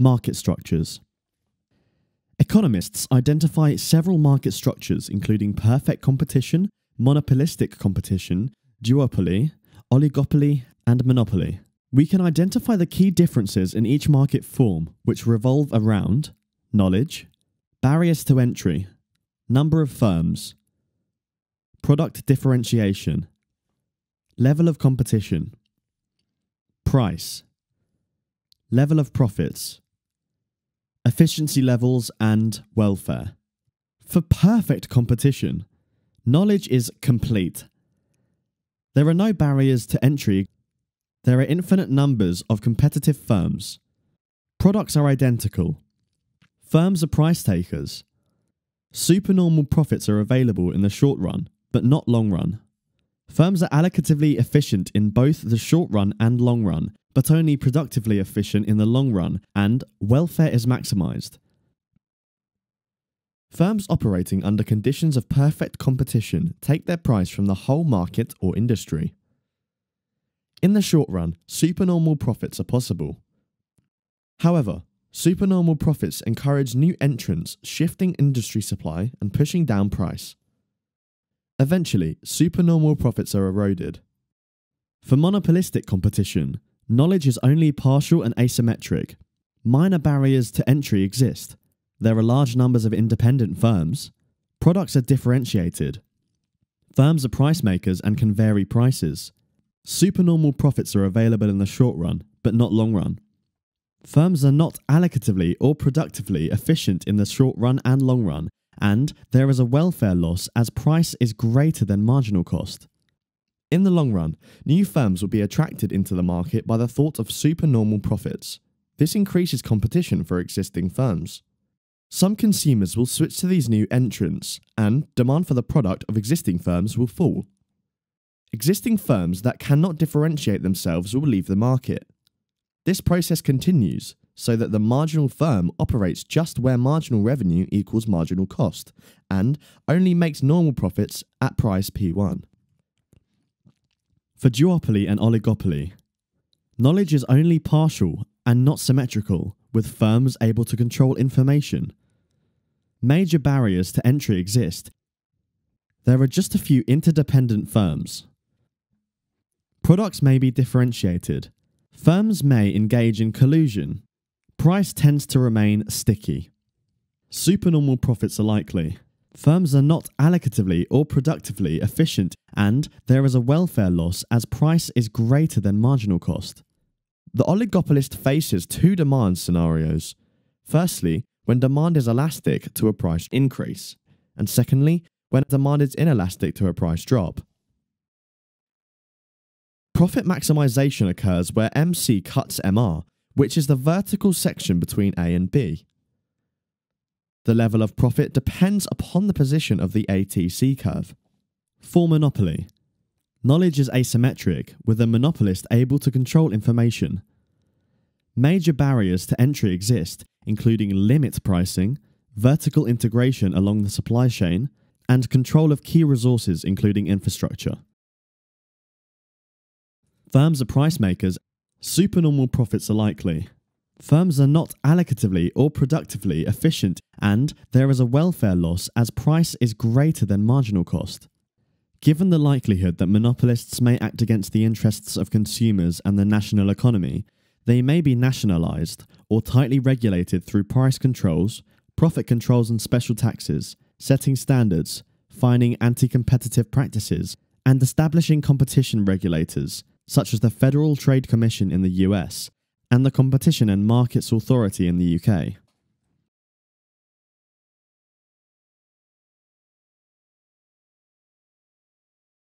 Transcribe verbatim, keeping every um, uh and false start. Market structures. Economists identify several market structures, including perfect competition, monopolistic competition, duopoly, oligopoly, and monopoly. We can identify the key differences in each market form, which revolve around knowledge, barriers to entry, number of firms, product differentiation, level of competition, price, level of profits, efficiency levels, and welfare. For perfect competition, knowledge is complete. There are no barriers to entry. There are infinite numbers of competitive firms. Products are identical. Firms are price takers. Supernormal profits are available in the short run, but not long run. Firms are allocatively efficient in both the short run and long run, but only productively efficient in the long run, and welfare is maximized. Firms operating under conditions of perfect competition take their price from the whole market or industry. In the short run, supernormal profits are possible. However, supernormal profits encourage new entrants, shifting industry supply and pushing down price. Eventually, supernormal profits are eroded. For monopolistic competition, knowledge is only partial and asymmetric. Minor barriers to entry exist. There are large numbers of independent firms. Products are differentiated. Firms are price makers and can vary prices. Supernormal profits are available in the short run, but not long run. Firms are not allocatively or productively efficient in the short run and long run, and there is a welfare loss as price is greater than marginal cost. In the long run, new firms will be attracted into the market by the thought of supernormal profits. This increases competition for existing firms. Some consumers will switch to these new entrants, and demand for the product of existing firms will fall. Existing firms that cannot differentiate themselves will leave the market. This process continues, so that the marginal firm operates just where marginal revenue equals marginal cost, and only makes normal profits at price P one. For duopoly and oligopoly, knowledge is only partial and not symmetrical, with firms able to control information. Major barriers to entry exist. There are just a few interdependent firms. Products may be differentiated. Firms may engage in collusion. Price tends to remain sticky. Supernormal profits are likely. Firms are not allocatively or productively efficient, and there is a welfare loss as price is greater than marginal cost. The oligopolist faces two demand scenarios. Firstly, when demand is elastic to a price increase, and secondly, when demand is inelastic to a price drop. Profit maximization occurs where M C cuts M R, which is the vertical section between A and B. The level of profit depends upon the position of the A T C curve. For monopoly, knowledge is asymmetric, with a monopolist able to control information. Major barriers to entry exist, including limit pricing, vertical integration along the supply chain, and control of key resources, including infrastructure. Firms are price makers. Supernormal profits are likely. Firms are not allocatively or productively efficient, and there is a welfare loss as price is greater than marginal cost. Given the likelihood that monopolists may act against the interests of consumers and the national economy, they may be nationalized or tightly regulated through price controls, profit controls and special taxes, setting standards, fining anti-competitive practices, and establishing competition regulators, such as the Federal Trade Commission in the U S, and the Competition and Markets Authority in the U K.